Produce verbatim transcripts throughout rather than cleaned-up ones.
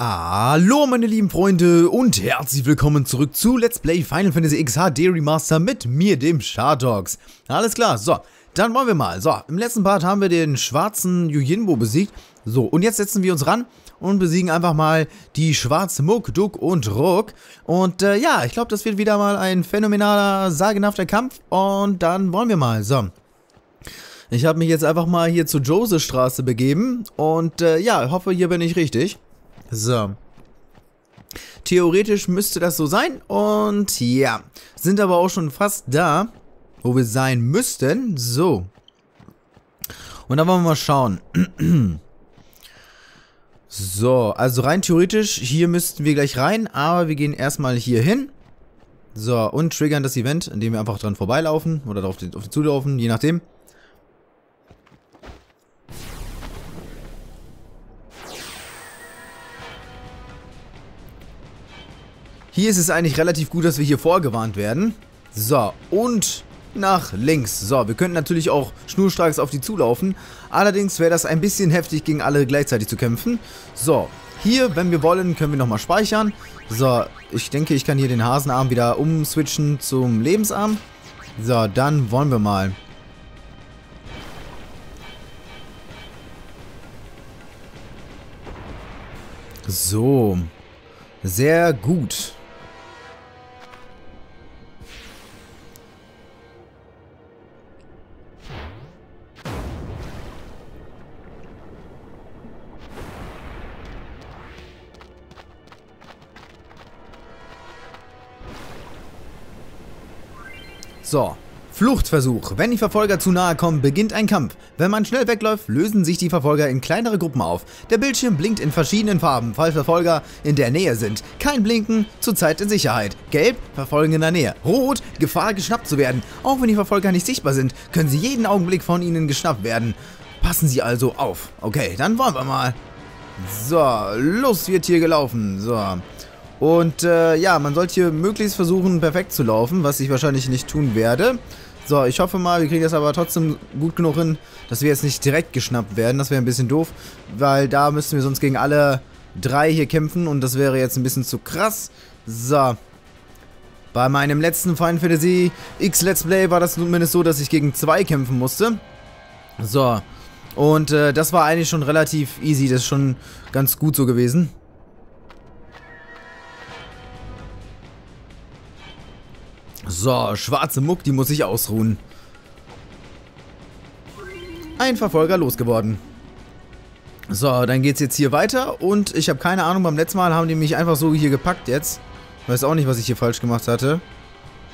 Hallo meine lieben Freunde und herzlich willkommen zurück zu Let's Play Final Fantasy X H D Remaster mit mir, dem Shartox. Alles klar, so, dann wollen wir mal. So, im letzten Part haben wir den schwarzen Yuyinbo besiegt. So, und jetzt setzen wir uns ran und besiegen einfach mal die schwarze Muck, Duck und Ruck. Und äh, ja, ich glaube, das wird wieder mal ein phänomenaler, sagenhafter Kampf. Und dann wollen wir mal, so. Ich habe mich jetzt einfach mal hier zur Josephstraße begeben und äh, ja, hoffe, hier bin ich richtig. So. Theoretisch müsste das so sein und ja, sind aber auch schon fast da, wo wir sein müssten. So. Und dann wollen wir mal schauen. So, also rein theoretisch, hier müssten wir gleich rein, aber wir gehen erstmal hier hin. So, und triggern das Event, indem wir einfach dran vorbeilaufen oder auf den, auf den zulaufen, je nachdem. Hier ist es eigentlich relativ gut, dass wir hier vorgewarnt werden. So, und nach links. So, wir könnten natürlich auch schnurstracks auf die zulaufen. Allerdings wäre das ein bisschen heftig, gegen alle gleichzeitig zu kämpfen. So, hier, wenn wir wollen, können wir nochmal speichern. So, ich denke, ich kann hier den Hasenarm wieder umswitchen zum Lebensarm. So, dann wollen wir mal. So, sehr gut. So, Fluchtversuch. Wenn die Verfolger zu nahe kommen, beginnt ein Kampf. Wenn man schnell wegläuft, lösen sich die Verfolger in kleinere Gruppen auf. Der Bildschirm blinkt in verschiedenen Farben, falls Verfolger in der Nähe sind. Kein Blinken, zurzeit in Sicherheit. Gelb, Verfolgen in der Nähe. Rot, Gefahr geschnappt zu werden. Auch wenn die Verfolger nicht sichtbar sind, können sie jeden Augenblick von ihnen geschnappt werden. Passen sie also auf. Okay, dann wollen wir mal. So, los wird hier gelaufen. So. Und äh, ja, man sollte hier möglichst versuchen, perfekt zu laufen, was ich wahrscheinlich nicht tun werde. So, ich hoffe mal, wir kriegen das aber trotzdem gut genug hin, dass wir jetzt nicht direkt geschnappt werden. Das wäre ein bisschen doof, weil da müssten wir sonst gegen alle drei hier kämpfen und das wäre jetzt ein bisschen zu krass. So. Bei meinem letzten Final Fantasy X Let's Play war das zumindest so, dass ich gegen zwei kämpfen musste. So. Und äh, das war eigentlich schon relativ easy, das ist schon ganz gut so gewesen. So, schwarze Muck, die muss sich ausruhen. Ein Verfolger losgeworden. So, dann geht's jetzt hier weiter und ich habe keine Ahnung, beim letzten Mal haben die mich einfach so hier gepackt jetzt. Ich weiß auch nicht, was ich hier falsch gemacht hatte.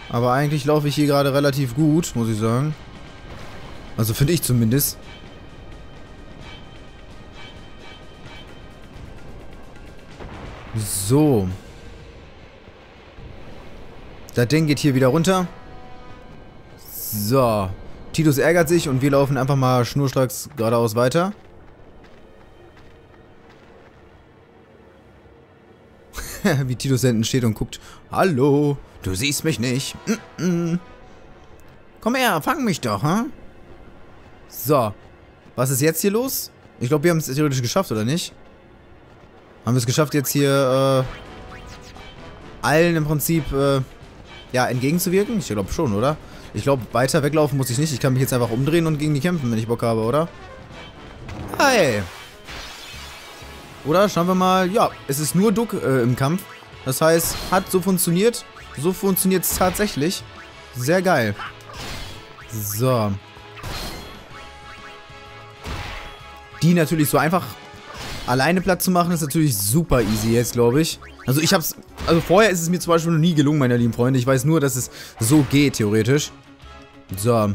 Aber eigentlich laufe ich hier gerade relativ gut, muss ich sagen. Also finde ich zumindest. So. Das Ding geht hier wieder runter. So. Tidus ärgert sich und wir laufen einfach mal schnurstracks geradeaus weiter. Wie Tidus da hinten steht und guckt. Hallo, du siehst mich nicht. Mm -mm. Komm her, fang mich doch, hä? Huh? So. Was ist jetzt hier los? Ich glaube, wir haben es theoretisch geschafft, oder nicht? Haben wir es geschafft, jetzt hier äh, allen im Prinzip... Äh, Ja, entgegenzuwirken? Ich glaube schon, oder? Ich glaube, weiter weglaufen muss ich nicht. Ich kann mich jetzt einfach umdrehen und gegen die kämpfen, wenn ich Bock habe, oder? Hi! Oder? Schauen wir mal. Ja, es ist nur Duck äh, im Kampf. Das heißt, hat so funktioniert. So funktioniert es tatsächlich. Sehr geil. So. Die natürlich so einfach alleine platt zu machen, ist natürlich super easy jetzt, glaube ich. Also ich hab's... Also vorher ist es mir zum Beispiel noch nie gelungen, meine lieben Freunde. Ich weiß nur, dass es so geht, theoretisch. So.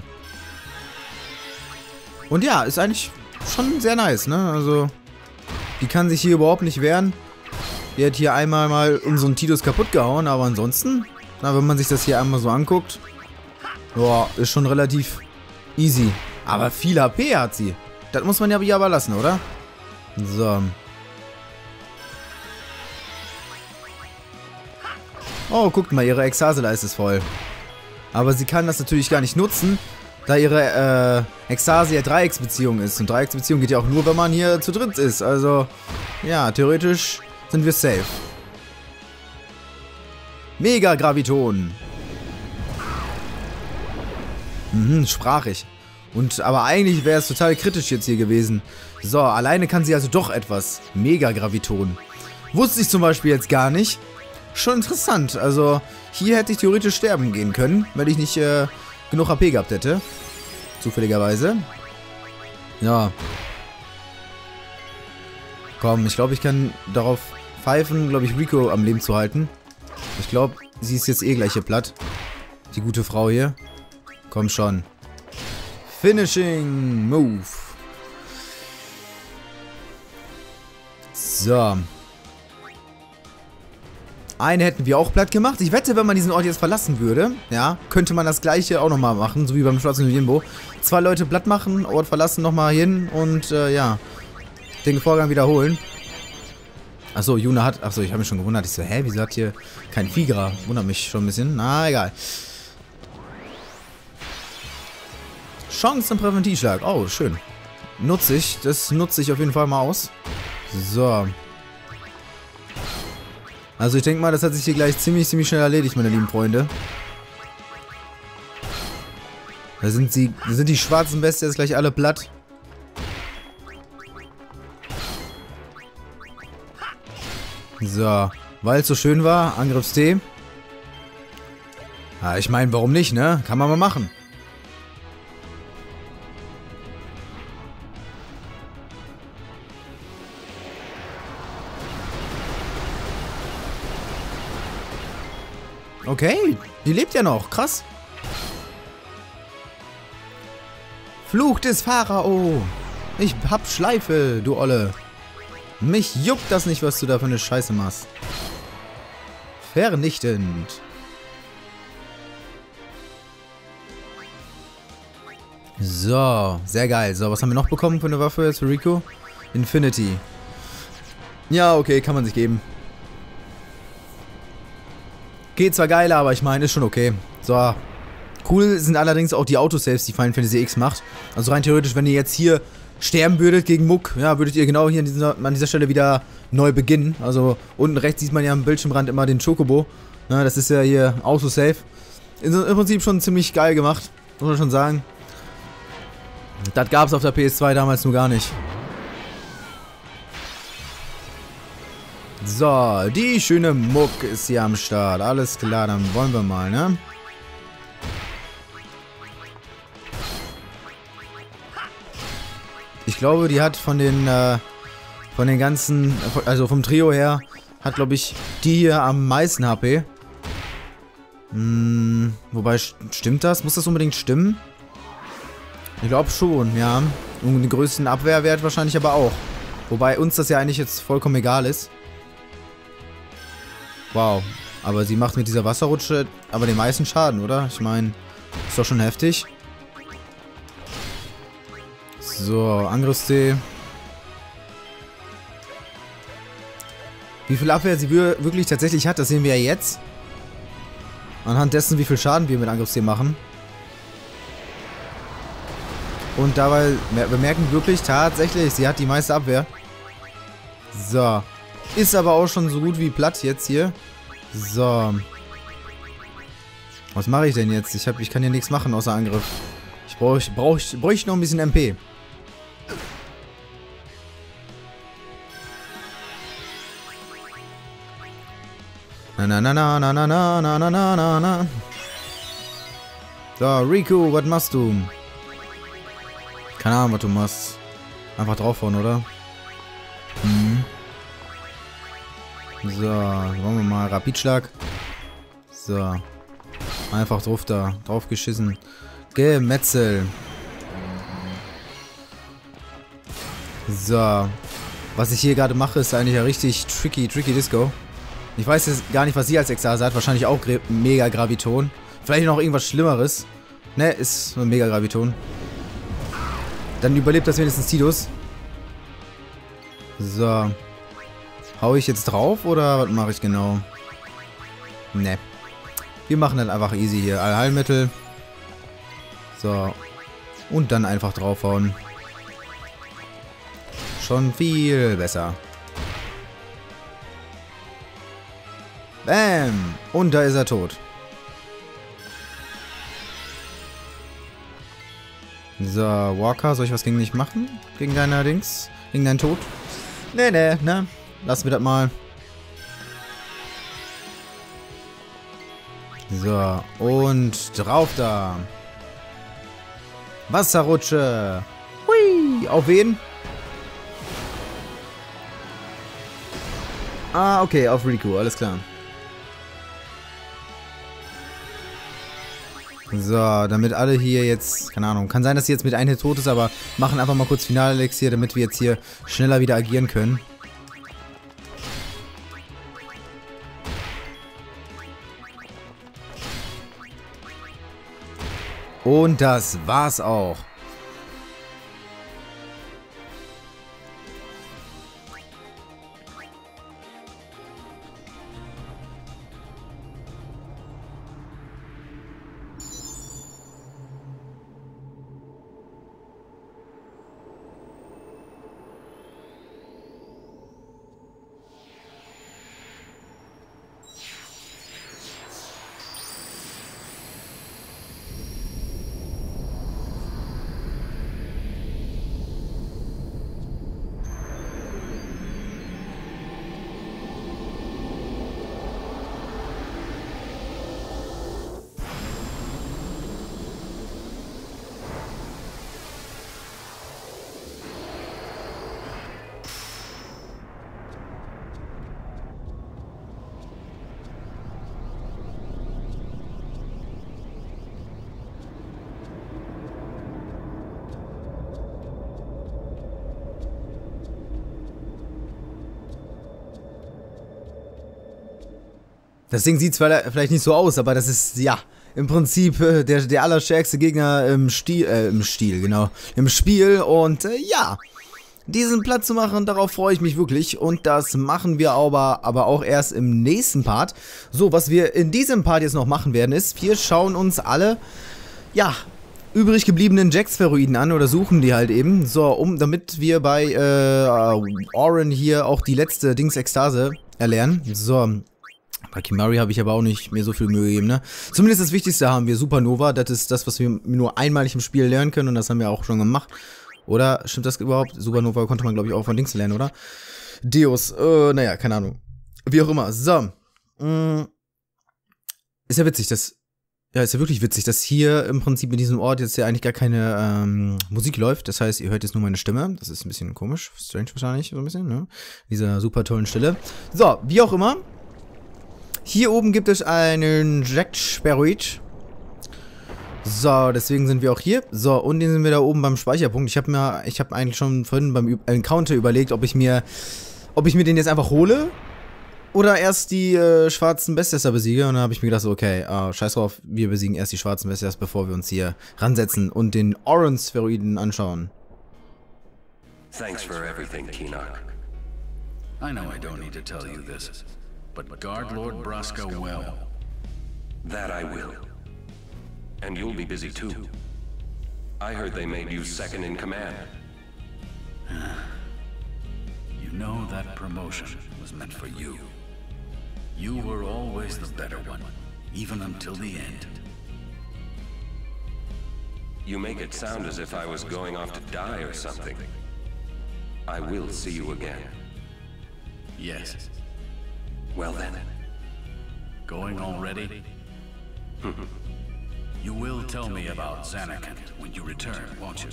Und ja, ist eigentlich schon sehr nice, ne? Also, die kann sich hier überhaupt nicht wehren. Die hat hier einmal mal unseren Tidus kaputt gehauen, aber ansonsten... Na, wenn man sich das hier einmal so anguckt... Boah, ist schon relativ easy. Aber viel H P hat sie. Das muss man ja hier aber lassen, oder? So. Oh, guckt mal, ihre Ekstase-Leiste ist voll. Aber sie kann das natürlich gar nicht nutzen, da ihre äh, Ekstase ja Dreiecksbeziehung ist. Und Dreiecksbeziehung geht ja auch nur, wenn man hier zu dritt ist. Also, ja, theoretisch sind wir safe. Mega Graviton. Mhm, sprach ich. Und, aber eigentlich wäre es total kritisch jetzt hier gewesen. So, alleine kann sie also doch etwas. Mega Graviton. Wusste ich zum Beispiel jetzt gar nicht. Schon interessant. Also, hier hätte ich theoretisch sterben gehen können, wenn ich nicht äh, genug H P gehabt hätte. Zufälligerweise. Ja. Komm, ich glaube, ich kann darauf pfeifen, glaube ich, Rikku am Leben zu halten. Ich glaube, sie ist jetzt eh gleich hier platt. Die gute Frau hier. Komm schon. Finishing Move. So. Einen hätten wir auch platt gemacht. Ich wette, wenn man diesen Ort jetzt verlassen würde, ja, könnte man das gleiche auch nochmal machen, so wie beim schwarzen Yuyinbo. Zwei Leute platt machen, Ort verlassen, nochmal hin und, äh, ja, den Vorgang wiederholen. Achso, Yuna hat... Achso, ich habe mich schon gewundert. Ich so, hä, wieso hat hier kein Vigra? Wundert mich schon ein bisschen. Na, egal. Chance zum Präventivschlag. Oh, schön. Nutze ich. Das nutze ich auf jeden Fall mal aus. So. Also ich denke mal, das hat sich hier gleich ziemlich, ziemlich schnell erledigt, meine lieben Freunde. Da sind sie, da sind die schwarzen Bestie jetzt gleich alle platt. So, weil es so schön war, Angriffs-T. Ja, ich meine, warum nicht, ne? Kann man mal machen. Okay, die lebt ja noch. Krass. Fluch des Pharao. Ich hab Schleife, du Olle. Mich juckt das nicht, was du da für eine Scheiße machst. Vernichtend. So, sehr geil. So, was haben wir noch bekommen für eine Waffe jetzt für Rikku? Infinity. Ja, okay, kann man sich geben. Geht zwar geil, aber ich meine, ist schon okay. So. Cool sind allerdings auch die Autosaves, die Final Fantasy X macht. Also rein theoretisch, wenn ihr jetzt hier sterben würdet gegen Muck, ja, würdet ihr genau hier an dieser, an dieser Stelle wieder neu beginnen. Also unten rechts sieht man ja am Bildschirmrand immer den Chocobo. Ja, das ist ja hier Autosave. Ist im Prinzip schon ziemlich geil gemacht, muss man schon sagen. Das gab es auf der P S zwei damals nur gar nicht. So, die schöne Muck ist hier am Start. Alles klar, dann wollen wir mal, ne? Ich glaube, die hat von den, äh, von den ganzen, also vom Trio her, hat, glaube ich, die hier am meisten H P. Hm, wobei, stimmt das? Muss das unbedingt stimmen? Ich glaube schon, ja. Und den größten Abwehrwert wahrscheinlich aber auch. Wobei uns das ja eigentlich jetzt vollkommen egal ist. Wow, aber sie macht mit dieser Wasserrutsche aber den meisten Schaden, oder? Ich meine, ist doch schon heftig. So, Angriffs-T. Wie viel Abwehr sie wirklich tatsächlich hat, das sehen wir ja jetzt. Anhand dessen, wie viel Schaden wir mit Angriffs-T machen. Und dabei bemerken wir wirklich tatsächlich, sie hat die meiste Abwehr. So. Ist aber auch schon so gut wie platt jetzt hier. So. Was mache ich denn jetzt? Ich, hab, ich kann hier nichts machen außer Angriff. Ich bräuchte brauch, brauch noch ein bisschen M P. Na na na na na na na na na na na. So, Rikku, was machst du? Keine Ahnung, was du machst. Einfach draufhauen, oder? Mhm. So, wollen wir mal Rapidschlag. So. Einfach drauf da. Drauf geschissen. Gemetzel. So. Was ich hier gerade mache, ist eigentlich ja richtig tricky, tricky Disco. Ich weiß jetzt gar nicht, was sie als Ekstase hat. Wahrscheinlich auch mega Graviton. Vielleicht noch irgendwas Schlimmeres. Ne, ist nur mega Graviton. Dann überlebt das wenigstens Tidus. So. Hau ich jetzt drauf oder was mache ich genau? Ne. Wir machen dann einfach easy hier. Allheilmittel. So. Und dann einfach draufhauen. Schon viel besser. Bam! Und da ist er tot. So, Walker, soll ich was gegen dich machen? Gegen deine Dings? Gegen deinen Tod? Nee, nee, ne? Lassen wir das mal. So, und drauf da. Wasserrutsche. Hui, auf wen? Ah, okay, auf Rikku, alles klar. So, damit alle hier jetzt, keine Ahnung, kann sein, dass sie jetzt mit einem Hit tot ist, aber machen einfach mal kurz Finalelixier, damit wir jetzt hier schneller wieder agieren können. Und das war's auch. Das Ding sieht zwar vielleicht nicht so aus, aber das ist, ja, im Prinzip äh, der, der allerstärkste Gegner im Stil, äh, im Stil, genau, im Spiel. Und äh, ja, diesen Platz zu machen, darauf freue ich mich wirklich. Und das machen wir aber, aber auch erst im nächsten Part. So, was wir in diesem Part jetzt noch machen werden, ist, wir schauen uns alle, ja, übrig gebliebenen Jack-Spheroiden an oder suchen die halt eben. So, um, damit wir bei äh, Auron hier auch die letzte Dings-Ekstase erlernen. So, bei Kimahri habe ich aber auch nicht mehr so viel Mühe gegeben, ne? Zumindest das Wichtigste haben wir, Supernova. Das ist das, was wir nur einmalig im Spiel lernen können. Und das haben wir auch schon gemacht. Oder stimmt das überhaupt? Supernova konnte man, glaube ich, auch von Dings lernen, oder? Deus, äh, naja, keine Ahnung. Wie auch immer. So. Ist ja witzig, dass... Ja, ist ja wirklich witzig, dass hier im Prinzip in diesem Ort jetzt ja eigentlich gar keine ähm, Musik läuft. Das heißt, ihr hört jetzt nur meine Stimme. Das ist ein bisschen komisch. Strange wahrscheinlich, so ein bisschen, ne? Dieser super tollen Stille. So, wie auch immer... Hier oben gibt es einen Jack-Spheroid. So, deswegen sind wir auch hier. So, und den sind wir da oben beim Speicherpunkt. Ich habe mir, ich habe eigentlich schon vorhin beim Encounter überlegt, ob ich mir, ob ich mir den jetzt einfach hole oder erst die äh, schwarzen Bestiester besiege. Und dann habe ich mir gedacht, okay, äh, scheiß drauf, wir besiegen erst die schwarzen Bestiester, bevor wir uns hier ransetzen und den Orange-Spheroiden anschauen. Thanks for everything, Kinoc. I know I don't need to tell you this. But guard Lord Braska well. That I will. And you'll be busy too. I heard they made you second in command. You know that promotion was meant for you. You were always the better one, even until the end. You make it sound as if I was going off to die or something. I will see you again. Yes. Well then. Going already? You will tell me about Zanarkand when you return, won't you?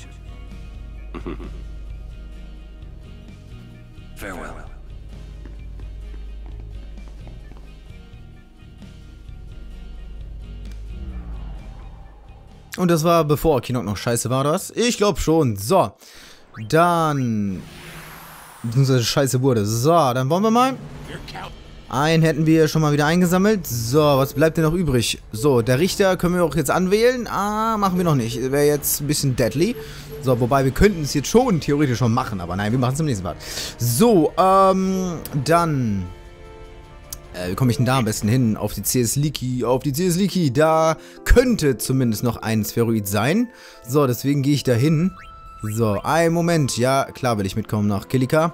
Farewell. Und das war bevor Kinoc noch scheiße war, das? Ich glaube schon. So. Dann. Beziehungsweise scheiße wurde. So, dann wollen wir mal. Einen hätten wir schon mal wieder eingesammelt. So, was bleibt denn noch übrig? So, der Richter können wir auch jetzt anwählen. Ah, machen wir noch nicht. Wäre jetzt ein bisschen deadly. So, wobei wir könnten es jetzt schon theoretisch schon machen. Aber nein, wir machen es im nächsten Part. So, ähm, dann... Äh, wie komme ich denn da am besten hin? Auf die C S Liki, auf die C S Liki. Da könnte zumindest noch ein Spheroid sein. So, deswegen gehe ich da hin. So, einen Moment. Ja, klar will ich mitkommen nach Kilika.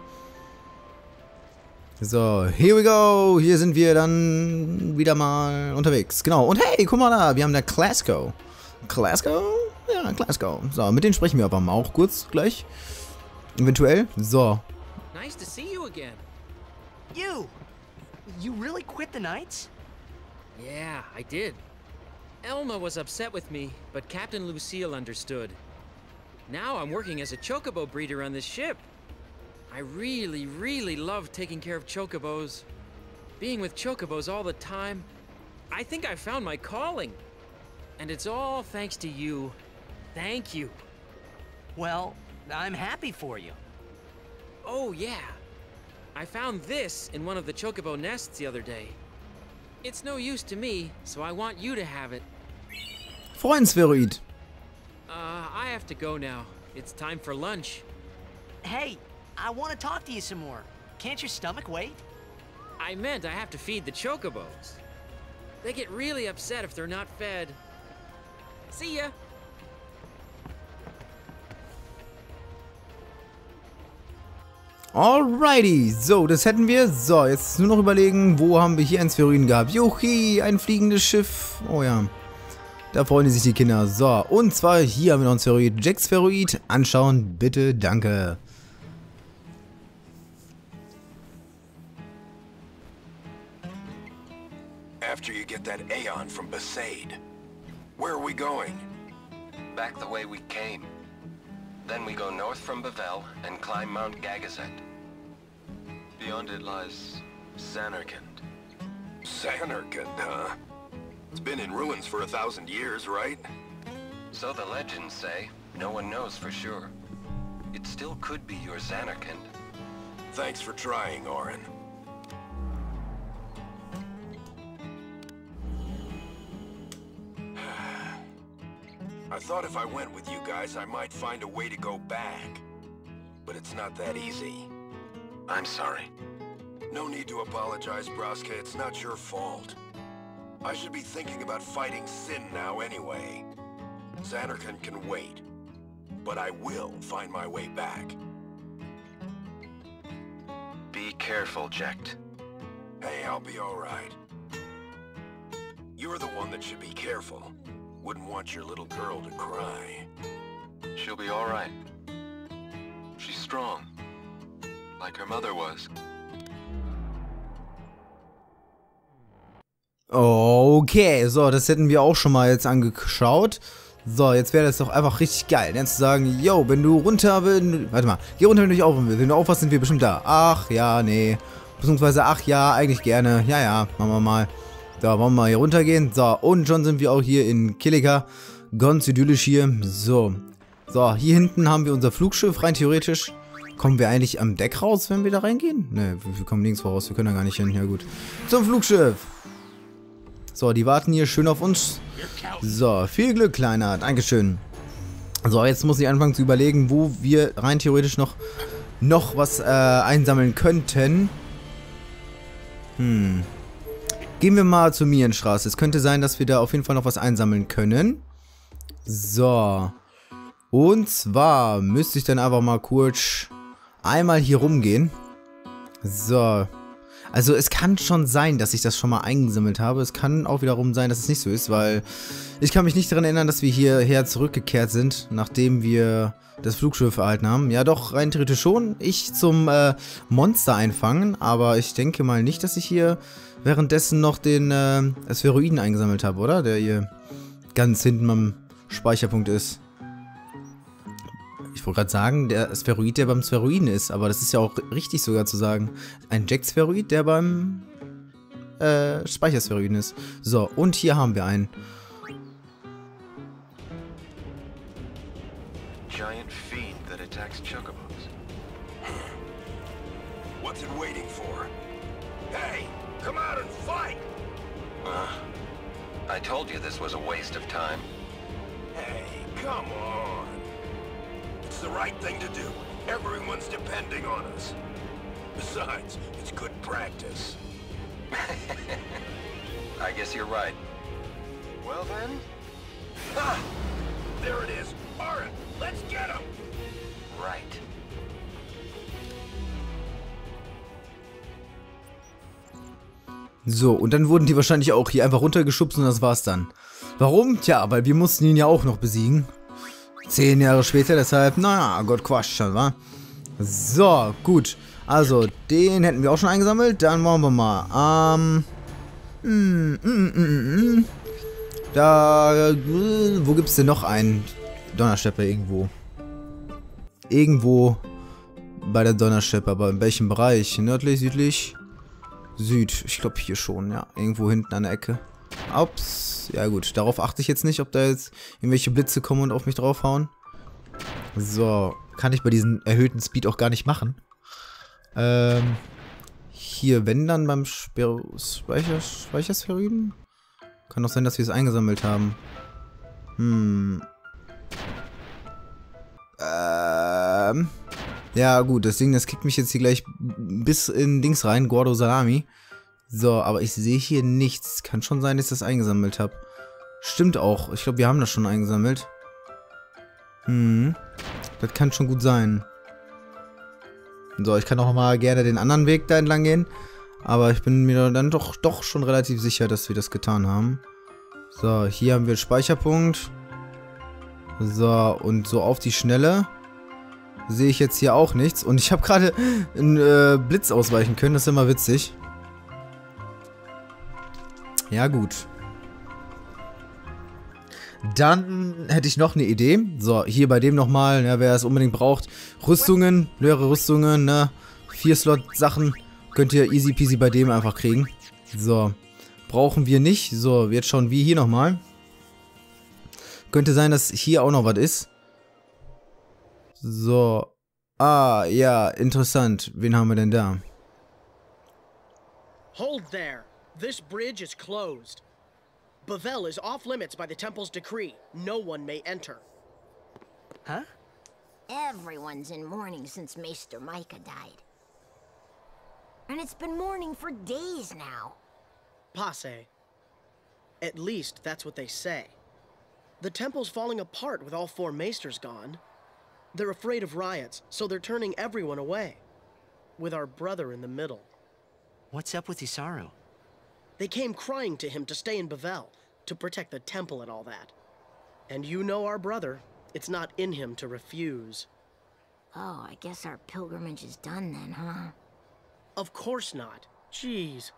So, here we go. Hier sind wir dann wieder mal unterwegs. Genau. Und hey, guck mal da. Wir haben da Glasgow. Glasgow? Ja, Glasgow. So, mit denen sprechen wir aber mal auch kurz gleich. Eventuell. So. Nice to see you again. You. You really quit the Knights? Yeah, I did. Elma was upset with me, but Captain Lucille understood. Now I'm working as a chocobo breeder on this ship. I really, really love taking care of chocobos. Being with chocobos all the time, I think I found my calling. And it's all thanks to you. Thank you. Well, I'm happy for you. Oh, yeah. I found this in one of the chocobo nests the other day. It's no use to me, so I want you to have it. Freundsveroid. Uh, I have to go now. It's time for lunch. Hey, I want to talk to you some more. Can't your stomach wait? I meant I have to feed the chocobos. They get really upset if they're not fed. See ya. Alrighty, so, das hätten wir. So, jetzt nur noch überlegen, wo haben wir hier einen Sphäroiden gehabt? Juchi, ein fliegendes Schiff. Oh ja, da freuen sich die Kinder. So, und zwar hier haben wir noch einen Sphäroid. Jack Sphäroid, anschauen, bitte, danke. After you get that Aeon from Besaid, where are we going? Back the way we came. Then we go north from Bevelle and climb Mount Gagazet. Beyond it lies Zanarkand. Zanarkand, huh? It's been in ruins for a thousand years, right? So the legends say. No one knows for sure. It still could be your Zanarkand. Thanks for trying, Auron. I thought if I went with you guys, I might find a way to go back. But it's not that easy. I'm sorry. No need to apologize, Braska. It's not your fault. I should be thinking about fighting Sin now anyway. Zanarkand can wait. But I will find my way back. Be careful, Jekt. Hey, I'll be alright. You're the one that should be careful. Wouldn't want your little girl to cry. She'll be all right. She's strong, like her mother was. Okay, so, das hätten wir auch schon mal jetzt angeschaut. So, jetzt wäre das doch einfach richtig geil, dann zu sagen, yo, wenn du runter willst, warte mal, geh runter, wenn du dich aufwachen willst. Wenn du aufwachst, sind wir bestimmt da. Ach, ja, nee. Beziehungsweise, ach, ja, eigentlich gerne. Ja, ja, machen wir mal. Da wollen wir mal hier runtergehen. So, und schon sind wir auch hier in Kilika. Ganz idyllisch hier. So. So, hier hinten haben wir unser Flugschiff. Rein theoretisch kommen wir eigentlich am Deck raus, wenn wir da reingehen. Ne, wir kommen nirgends voraus. Wir können da gar nicht hin. Ja, gut. Zum Flugschiff. So, die warten hier schön auf uns. So, viel Glück, Kleiner. Dankeschön. So, jetzt muss ich anfangen zu überlegen, wo wir rein theoretisch noch, noch was äh, einsammeln könnten. Hm. Gehen wir mal zur Mierenstraße. Es könnte sein, dass wir da auf jeden Fall noch was einsammeln können. So. Und zwar müsste ich dann einfach mal kurz einmal hier rumgehen. So. Also es kann schon sein, dass ich das schon mal eingesammelt habe. Es kann auch wiederum sein, dass es nicht so ist, weil ich kann mich nicht daran erinnern, dass wir hierher zurückgekehrt sind, nachdem wir das Flugschiff erhalten haben. Ja doch, rein theoretisch schon. Ich zum äh, Monster einfangen, aber ich denke mal nicht, dass ich hier währenddessen noch den äh, Spheroiden eingesammelt habe, oder? Der hier ganz hinten am Speicherpunkt ist. Ich wollte gerade sagen, der Spheroid, der beim Spheroiden ist, aber das ist ja auch richtig sogar zu sagen. Ein Jack-Spheroid, der beim äh, Speicherspheroiden ist. So, und hier haben wir einen. Giant fiend that attacks chocobos. What's it waiting for? Hey, come out and fight! Uh, I told you this was a waste of time. Hey, come on. It's the right thing to do. Everyone's depending on us. Besides, it's good practice. I guess you're right. Well then... Ha! There it is! Auron! Let's get him! Right. So, und dann wurden die wahrscheinlich auch hier einfach runtergeschubst und das war's dann. Warum? Tja, weil wir mussten ihn ja auch noch besiegen. Zehn Jahre später, deshalb, naja, Gott Quatsch, schon, wa? So, gut. Also, den hätten wir auch schon eingesammelt. Dann wollen wir mal. Ähm. Mm, mm, mm, mm. Da. Äh, wo gibt's denn noch einen? Donnerschepper irgendwo. Irgendwo bei der Donnerschepper, aber in welchem Bereich? Nördlich, südlich? Süd. Ich glaube hier schon, ja. Irgendwo hinten an der Ecke. Ups. Ja gut, darauf achte ich jetzt nicht, ob da jetzt irgendwelche Blitze kommen und auf mich draufhauen. So. Kann ich bei diesem erhöhten Speed auch gar nicht machen. Ähm. Hier, wenn dann beim Sper Speicher Speichersphäriden? Kann doch sein, dass wir es eingesammelt haben. Hm. Ähm. Ja gut, das Ding, das kickt mich jetzt hier gleich bis in Dings rein, Gordo Salami. So, aber ich sehe hier nichts. Kann schon sein, dass ich das eingesammelt habe. Stimmt auch. Ich glaube, wir haben das schon eingesammelt. Hm. Das kann schon gut sein. So, ich kann auch mal gerne den anderen Weg da entlang gehen. Aber ich bin mir dann doch, doch schon relativ sicher, dass wir das getan haben. So, hier haben wir einen Speicherpunkt. So, und so auf die Schnelle sehe ich jetzt hier auch nichts. Und ich habe gerade einen äh, Blitz ausweichen können. Das ist immer witzig. Ja, gut. Dann hätte ich noch eine Idee. So, hier bei dem nochmal, ja, wer es unbedingt braucht. Rüstungen, leere Rüstungen, ne? Vier Slot-Sachen könnt ihr easy peasy bei dem einfach kriegen. So, brauchen wir nicht. So, jetzt schauen wir hier nochmal. Könnte sein, dass hier auch noch was ist. So. Ah, ja, interessant. Wen haben wir denn da? Hold there. This bridge is closed. Bevelle is off limits by the temple's decree. No one may enter. Huh? Everyone's in mourning since Maester Micah died. And it's been mourning for days now. Passe. At least that's what they say. The temple's falling apart with all four maesters gone. They're afraid of riots, so they're turning everyone away. With our brother in the middle. What's up with Isaru? They came crying to him to stay in Bevelle, to protect the temple and all that. And you know our brother. It's not in him to refuse. Oh, I guess our pilgrimage is done then, huh? Of course not. Jeez.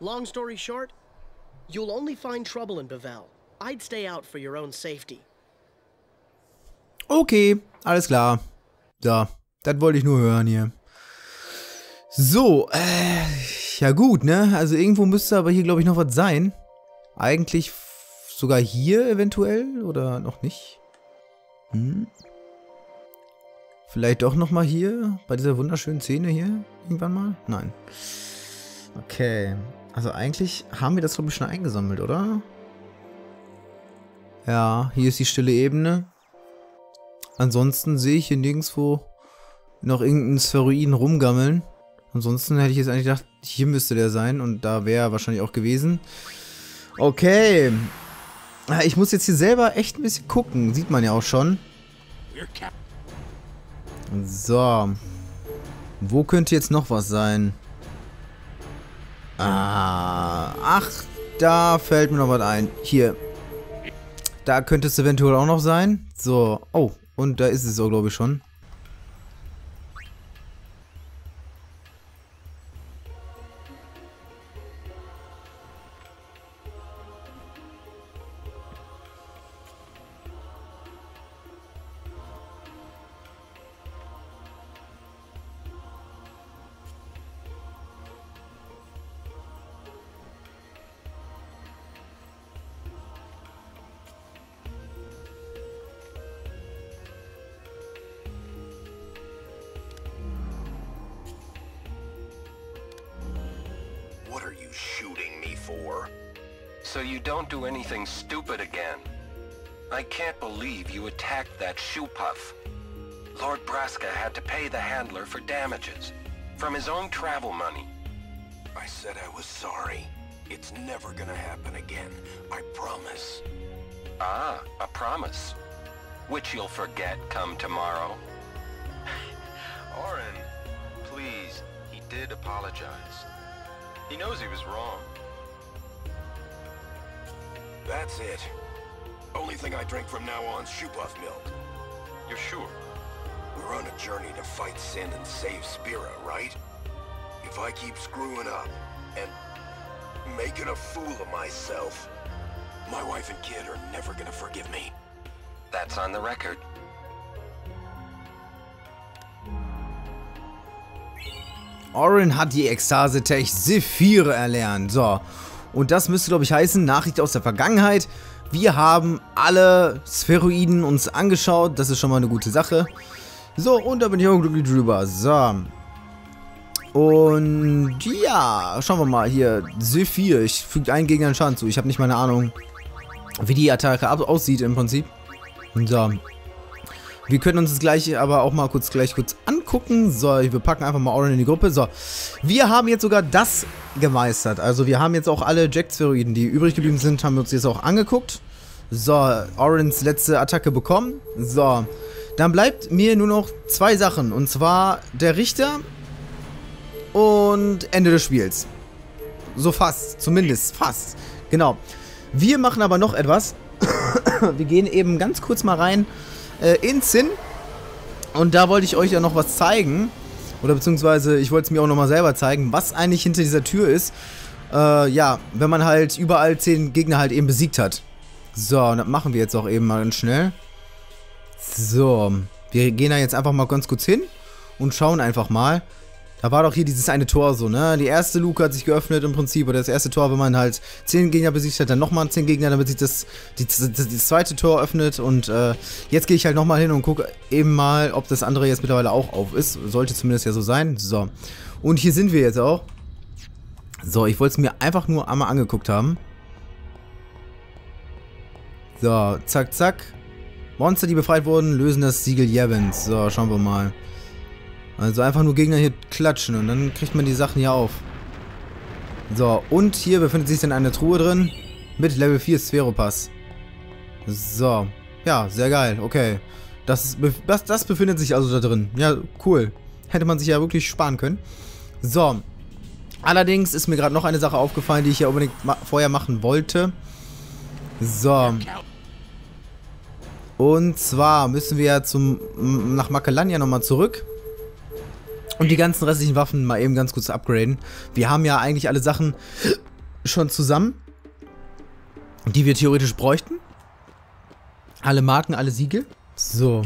Long story short, you'll only find trouble in Bevelle. I'd stay out for your own safety. Okay, alles klar. Ja, das wollte ich nur hören hier. So, äh, ja gut, ne? Also irgendwo müsste aber hier, glaube ich, noch was sein. Eigentlich sogar hier eventuell oder noch nicht. Hm. Vielleicht doch nochmal hier, bei dieser wunderschönen Szene hier, irgendwann mal? Nein. Okay, also eigentlich haben wir das, glaube ich, schon eingesammelt, oder? Ja, hier ist die stille Ebene. Ansonsten sehe ich hier nirgendwo noch irgendeinen Spheroiden rumgammeln. Ansonsten hätte ich jetzt eigentlich gedacht, hier müsste der sein und da wäre er wahrscheinlich auch gewesen. Okay. Ich muss jetzt hier selber echt ein bisschen gucken. Sieht man ja auch schon. So. Wo könnte jetzt noch was sein? Ah. Ach, da fällt mir noch was ein. Hier. Da könnte es eventuell auch noch sein. So. Oh. Und da ist es so, glaube ich, schon. So you don't do anything stupid again. I can't believe you attacked that shoe puff. Lord Braska had to pay the handler for damages from his own travel money. I said I was sorry. It's never gonna happen again. I promise. Ah, a promise. Which you'll forget come tomorrow. Auron, please, he did apologize. He knows he was wrong. That's it. Only thing I drink from now on is shoe-buff milk. You're sure? We're on a journey to fight Sin and save Spira, right? If I keep screwing up and making a fool of myself, my wife and kid are never gonna forgive me. That's on the record. Auron hat die Ekstase-Tech Sephire erlernt. So, und das müsste, glaube ich, heißen, Nachricht aus der Vergangenheit. Wir haben alle Spheroiden uns angeschaut. Das ist schon mal eine gute Sache. So, und da bin ich auch glücklich drüber. So. Und ja, schauen wir mal hier. Sephire, ich füge einen Gegner einen Schaden zu. Ich habe nicht meine Ahnung, wie die Attacke aussieht im Prinzip. So. Wir können uns das gleich aber auch mal kurz gleich kurz angucken. So, wir packen einfach mal Auron in die Gruppe. So, wir haben jetzt sogar das gemeistert. Also wir haben jetzt auch alle Jack-Spheroiden, die übrig geblieben sind, haben wir uns jetzt auch angeguckt. So, Aurons letzte Attacke bekommen. So, dann bleibt mir nur noch zwei Sachen. Und zwar der Richter und Ende des Spiels. So fast, zumindest fast. Genau. Wir machen aber noch etwas. Wir gehen eben ganz kurz mal rein in Sin. Und da wollte ich euch ja noch was zeigen. Oder beziehungsweise, ich wollte es mir auch nochmal selber zeigen, was eigentlich hinter dieser Tür ist. Äh, ja, wenn man halt überall zehn Gegner halt eben besiegt hat. So, und das machen wir jetzt auch eben mal ganz schnell. So, wir gehen da jetzt einfach mal ganz kurz hin und schauen einfach mal. Da war doch hier dieses eine Tor so, ne? Die erste Luke hat sich geöffnet im Prinzip. Oder das erste Tor, wenn man halt zehn Gegner besiegt hat, dann nochmal zehn Gegner, damit sich das, die, das, das zweite Tor öffnet. Und äh, jetzt gehe ich halt nochmal hin und gucke eben mal, ob das andere jetzt mittlerweile auch auf ist. Sollte zumindest ja so sein. So. Und hier sind wir jetzt auch. So, ich wollte es mir einfach nur einmal angeguckt haben. So, zack, zack. Monster, die befreit wurden, lösen das Siegel Jevens. So, schauen wir mal. Also einfach nur Gegner hier klatschen und dann kriegt man die Sachen hier auf. So, und hier befindet sich dann eine Truhe drin mit Level vier Spheropass. So, ja, sehr geil, okay. Das, das, das befindet sich also da drin. Ja, cool. Hätte man sich ja wirklich sparen können. So, allerdings ist mir gerade noch eine Sache aufgefallen, die ich ja unbedingt ma- vorher machen wollte. So. Und zwar müssen wir ja zum, nach Makelania nochmal zurück. Und die ganzen restlichen Waffen mal eben ganz kurz upgraden. Wir haben ja eigentlich alle Sachen schon zusammen, die wir theoretisch bräuchten. Alle Marken, alle Siegel. So.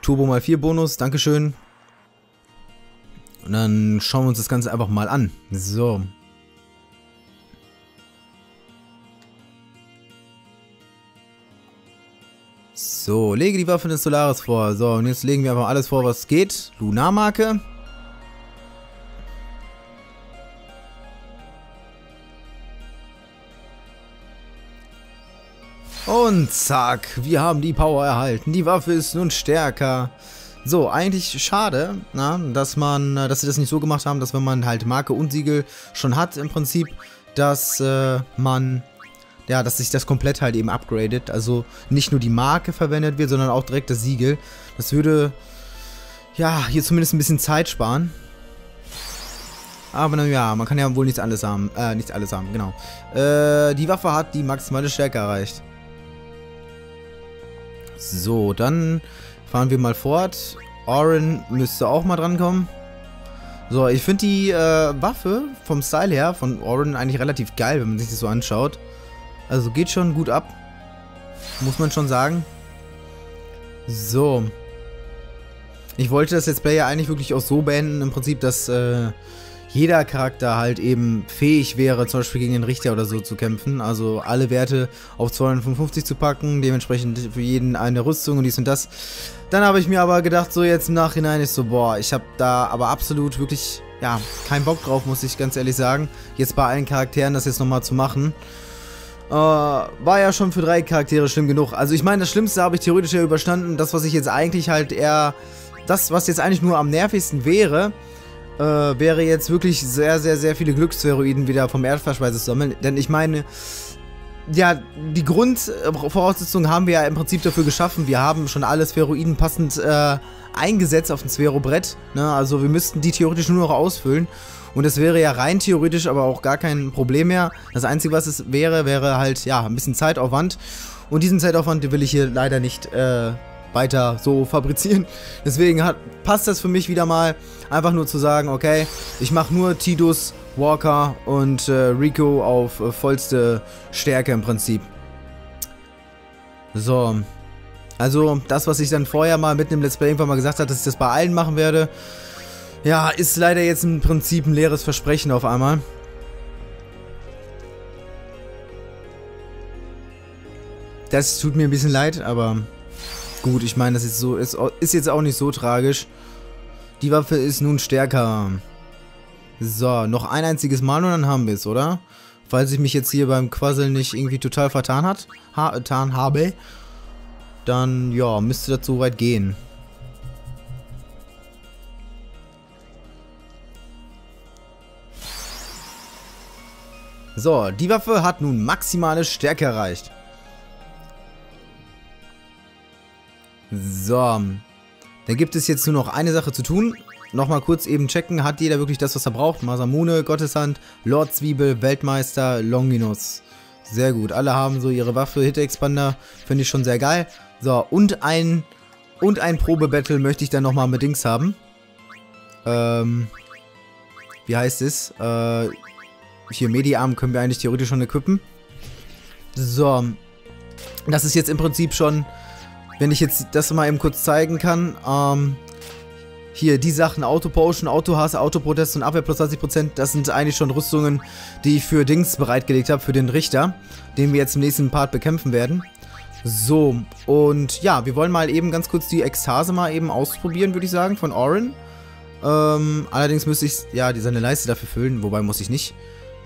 Turbo mal vier Bonus, dankeschön. Und dann schauen wir uns das Ganze einfach mal an. So. So, lege die Waffe des Solaris vor. So, und jetzt legen wir einfach alles vor, was geht. Lunarmarke. Und zack, wir haben die Power erhalten. Die Waffe ist nun stärker. So, eigentlich schade, na, dass man, dass sie das nicht so gemacht haben, dass wenn man halt Marke und Siegel schon hat im Prinzip, dass äh, man... Ja, dass sich das komplett halt eben upgradet. Also nicht nur die Marke verwendet wird, sondern auch direkt das Siegel. Das würde, ja, hier zumindest ein bisschen Zeit sparen. Aber naja, man kann ja wohl nichts anderes haben. Äh, nichts alles haben, genau. Äh, die Waffe hat die maximale Stärke erreicht. So, dann fahren wir mal fort. Auron müsste auch mal drankommen. So, ich finde die äh, Waffe vom Style her von Auron eigentlich relativ geil, wenn man sich das so anschaut. Also geht schon gut ab, muss man schon sagen. So. Ich wollte das Let's Play ja eigentlich wirklich auch so beenden, im Prinzip, dass äh, jeder Charakter halt eben fähig wäre, zum Beispiel gegen den Richter oder so zu kämpfen. Also alle Werte auf zweihundertfünfundfünfzig zu packen, dementsprechend für jeden eine Rüstung und dies und das. Dann habe ich mir aber gedacht, so jetzt im Nachhinein ist so, boah, ich habe da aber absolut wirklich, ja, keinen Bock drauf, muss ich ganz ehrlich sagen. Jetzt bei allen Charakteren das jetzt nochmal zu machen. Uh, war ja schon für drei Charaktere schlimm genug. Also ich meine, das Schlimmste habe ich theoretisch ja überstanden. Das, was ich jetzt eigentlich halt eher... Das, was jetzt eigentlich nur am nervigsten wäre, äh, wäre jetzt wirklich sehr, sehr, sehr viele Glücksspheroiden wieder vom Erdverschweiß zu sammeln. Denn ich meine, ja, die Grundvoraussetzungen haben wir ja im Prinzip dafür geschaffen. Wir haben schon alle Spheroiden passend äh, eingesetzt auf dem Sphero-Brett, ne? Also wir müssten die theoretisch nur noch ausfüllen. Und das wäre ja rein theoretisch aber auch gar kein Problem mehr. Das Einzige, was es wäre, wäre halt, ja, ein bisschen Zeitaufwand. Und diesen Zeitaufwand will ich hier leider nicht äh, weiter so fabrizieren. Deswegen hat, passt das für mich wieder mal, einfach nur zu sagen, okay, ich mache nur Tidus, Walker und äh, Rikku auf äh, vollste Stärke im Prinzip. So, also das, was ich dann vorher mal mit dem Let's Play irgendwann mal gesagt habe, dass ich das bei allen machen werde, ja, ist leider jetzt im Prinzip ein leeres Versprechen auf einmal. Das tut mir ein bisschen leid, aber gut, ich meine, das ist, so, ist, ist jetzt auch nicht so tragisch. Die Waffe ist nun stärker. So, noch ein einziges Mal und dann haben wir es, oder? Falls ich mich jetzt hier beim Quasseln nicht irgendwie total vertan hat, ha, getan habe, dann, ja, müsste das so weit gehen. So, die Waffe hat nun maximale Stärke erreicht. So, dann gibt es jetzt nur noch eine Sache zu tun. Nochmal kurz eben checken, hat jeder wirklich das, was er braucht? Masamune, Gotteshand, Lord Zwiebel, Weltmeister, Longinus. Sehr gut, alle haben so ihre Waffe, Hit-Expander, finde ich schon sehr geil. So, und ein, und ein Probe-Battle möchte ich dann nochmal mit Dings haben. Ähm, wie heißt es? Äh, hier Mediarm können wir eigentlich theoretisch schon equippen. So, das ist jetzt im Prinzip schon... Wenn ich jetzt das mal eben kurz zeigen kann, ähm, hier die Sachen, Autopotion, Autohass, Autoprotest und Abwehr plus zwanzig Prozent, das sind eigentlich schon Rüstungen, die ich für Dings bereitgelegt habe, für den Richter, den wir jetzt im nächsten Part bekämpfen werden. So, und ja, wir wollen mal eben ganz kurz die Ekstase mal eben ausprobieren, würde ich sagen, von Auron. Ähm, allerdings müsste ich, ja, die, seine Leiste dafür füllen, wobei muss ich nicht.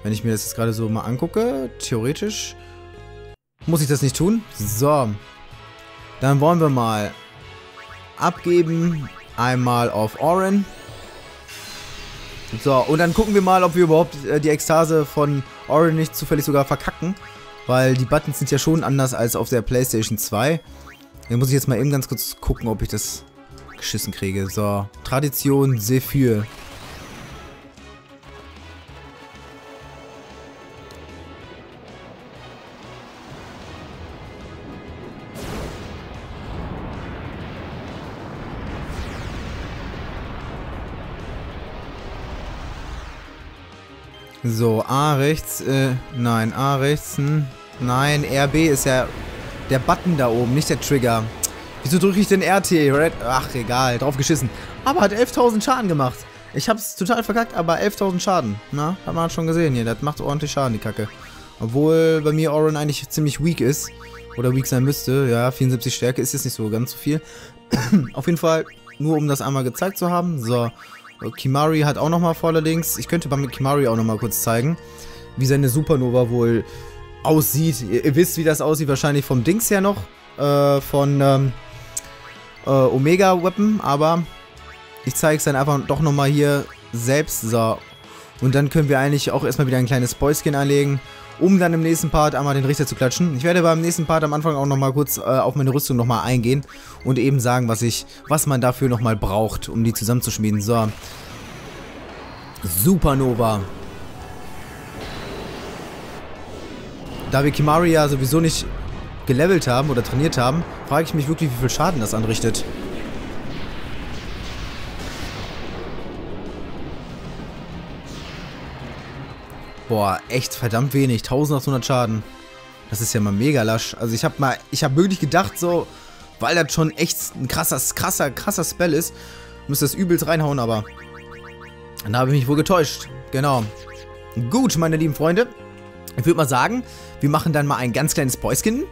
Wenn ich mir das jetzt gerade so mal angucke, theoretisch muss ich das nicht tun. So. Dann wollen wir mal abgeben, einmal auf Auron. So, und dann gucken wir mal, ob wir überhaupt äh, die Ekstase von Auron nicht zufällig sogar verkacken. Weil die Buttons sind ja schon anders als auf der PlayStation zwei. Dann muss ich jetzt mal eben ganz kurz gucken, ob ich das geschissen kriege. So, Tradition, Sephir. So, A rechts, äh, nein, A rechts, hm, nein, R B ist ja der Button da oben, nicht der Trigger. Wieso drücke ich den R T? Red? Ach, egal, drauf geschissen. Aber hat elftausend Schaden gemacht. Ich hab's total verkackt, aber elftausend Schaden. Na, hat man schon gesehen hier, das macht ordentlich Schaden, die Kacke. Obwohl bei mir Auron eigentlich ziemlich weak ist. Oder weak sein müsste, ja, vierundsiebzig Stärke ist jetzt nicht so ganz so viel. Auf jeden Fall, nur um das einmal gezeigt zu haben, so... Kimahri hat auch nochmal vorne links. Ich könnte beim Kimahri auch nochmal kurz zeigen, wie seine Supernova wohl aussieht. Ihr, ihr wisst, wie das aussieht, wahrscheinlich vom Dings her noch. Äh, von ähm, äh, Omega Weapon. Aber ich zeige es dann einfach doch nochmal hier selbst. So. Und dann können wir eigentlich auch erstmal wieder ein kleines Boyskin anlegen, um dann im nächsten Part einmal den Richter zu klatschen. Ich werde beim nächsten Part am Anfang auch nochmal kurz äh, auf meine Rüstung nochmal eingehen und eben sagen, was ich, was man dafür nochmal braucht, um die zusammenzuschmieden. So. Supernova. Da wir Kimahri ja sowieso nicht gelevelt haben oder trainiert haben, frage ich mich wirklich, wie viel Schaden das anrichtet. Boah, echt verdammt wenig, eintausendachthundert Schaden. Das ist ja mal mega lasch. Also ich habe mal, ich habe wirklich gedacht so, weil das schon echt ein krasser, krasser, krasser Spell ist, müsste das übelst reinhauen, aber dann habe ich mich wohl getäuscht. Genau. Gut, meine lieben Freunde, ich würde mal sagen, wir machen dann mal ein ganz kleines Boyskin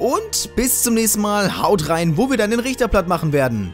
und bis zum nächsten Mal, haut rein, wo wir dann den Richter platt machen werden.